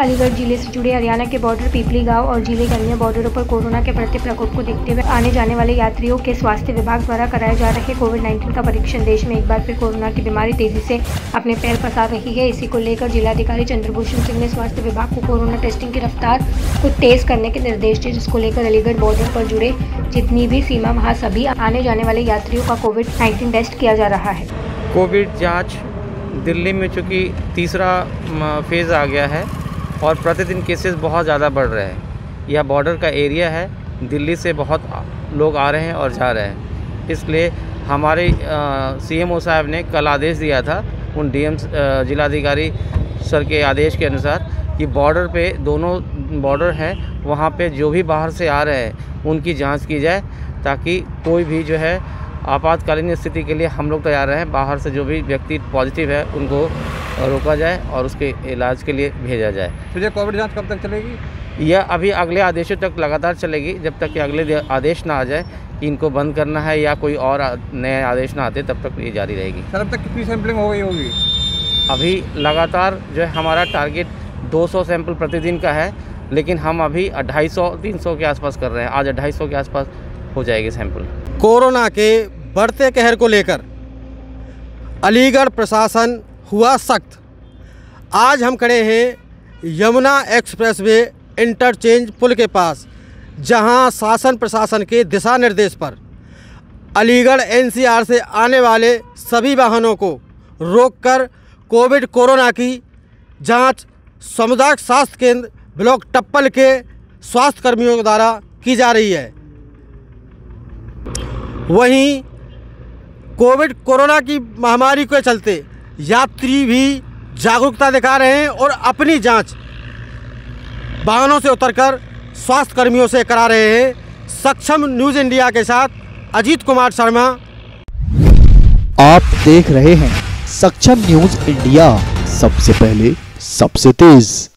अलीगढ़ जिले से जुड़े हरियाणा के बॉर्डर पीपली गांव और जिले के अन्य बॉर्डरों पर कोरोना के बढ़ते प्रकोप को देखते हुए आने जाने वाले यात्रियों के स्वास्थ्य विभाग द्वारा कराए जा रहे कोविड-19 का परीक्षण। देश में एक बार फिर कोरोना की बीमारी तेजी से अपने पैर पसार रही है। इसी को लेकर जिलाधिकारी चंद्रभूषण सिंह ने स्वास्थ्य विभाग को कोरोना टेस्टिंग की रफ्तार को तेज करने के निर्देश दिए, जिसको लेकर अलीगढ़ बॉर्डर पर जुड़े जितनी भी सीमा वहाँ सभी आने जाने वाले यात्रियों का कोविड-19 टेस्ट किया जा रहा है। कोविड जाँच दिल्ली में चूँकि तीसरा फेज आ गया है और प्रतिदिन केसेस बहुत ज़्यादा बढ़ रहे हैं। यह बॉर्डर का एरिया है, दिल्ली से बहुत लोग आ रहे हैं और जा रहे हैं, इसलिए हमारे सीएमओ साहब ने कल आदेश दिया था उन डीएम जिलाधिकारी सर के आदेश के अनुसार कि बॉर्डर पे दोनों बॉर्डर हैं वहाँ पे जो भी बाहर से आ रहे हैं उनकी जांच की जाए, ताकि कोई भी जो है आपातकालीन स्थिति के लिए हम लोग तैयार रहें। बाहर से जो भी व्यक्ति पॉजिटिव है उनको रोका जाए और उसके इलाज के लिए भेजा जाए। तो ये कोविड जांच कब तक चलेगी? यह अभी अगले आदेशों तक लगातार चलेगी, जब तक कि अगले आदेश ना आ जाए कि इनको बंद करना है या कोई और नए आदेश ना आते, तब तक ये जारी रहेगी। सर अब तक कितनी सैंपलिंग हो गई होगी? अभी लगातार जो है हमारा टारगेट 200 सैंपल प्रतिदिन का है, लेकिन हम अभी 250-300 के आसपास कर रहे हैं। आज 250 के आसपास हो जाएगी सैंपल। कोरोना के बढ़ते कहर को लेकर अलीगढ़ प्रशासन हुआ सख्त। आज हम खड़े हैं यमुना एक्सप्रेस वे इंटरचेंज पुल के पास, जहां शासन प्रशासन के दिशा निर्देश पर अलीगढ़ एनसीआर से आने वाले सभी वाहनों को रोककर कोविड कोरोना की जांच सामुदायिक स्वास्थ्य केंद्र ब्लॉक टप्पल के स्वास्थ्य कर्मियों द्वारा की जा रही है। वहीं कोविड कोरोना की महामारी के चलते यात्री भी जागरूकता दिखा रहे हैं और अपनी जांच वाहनों से उतरकर स्वास्थ्य कर्मियों से करा रहे हैं। सक्षम न्यूज इंडिया के साथ अजीत कुमार शर्मा। आप देख रहे हैं सक्षम न्यूज इंडिया, सबसे पहले सबसे तेज।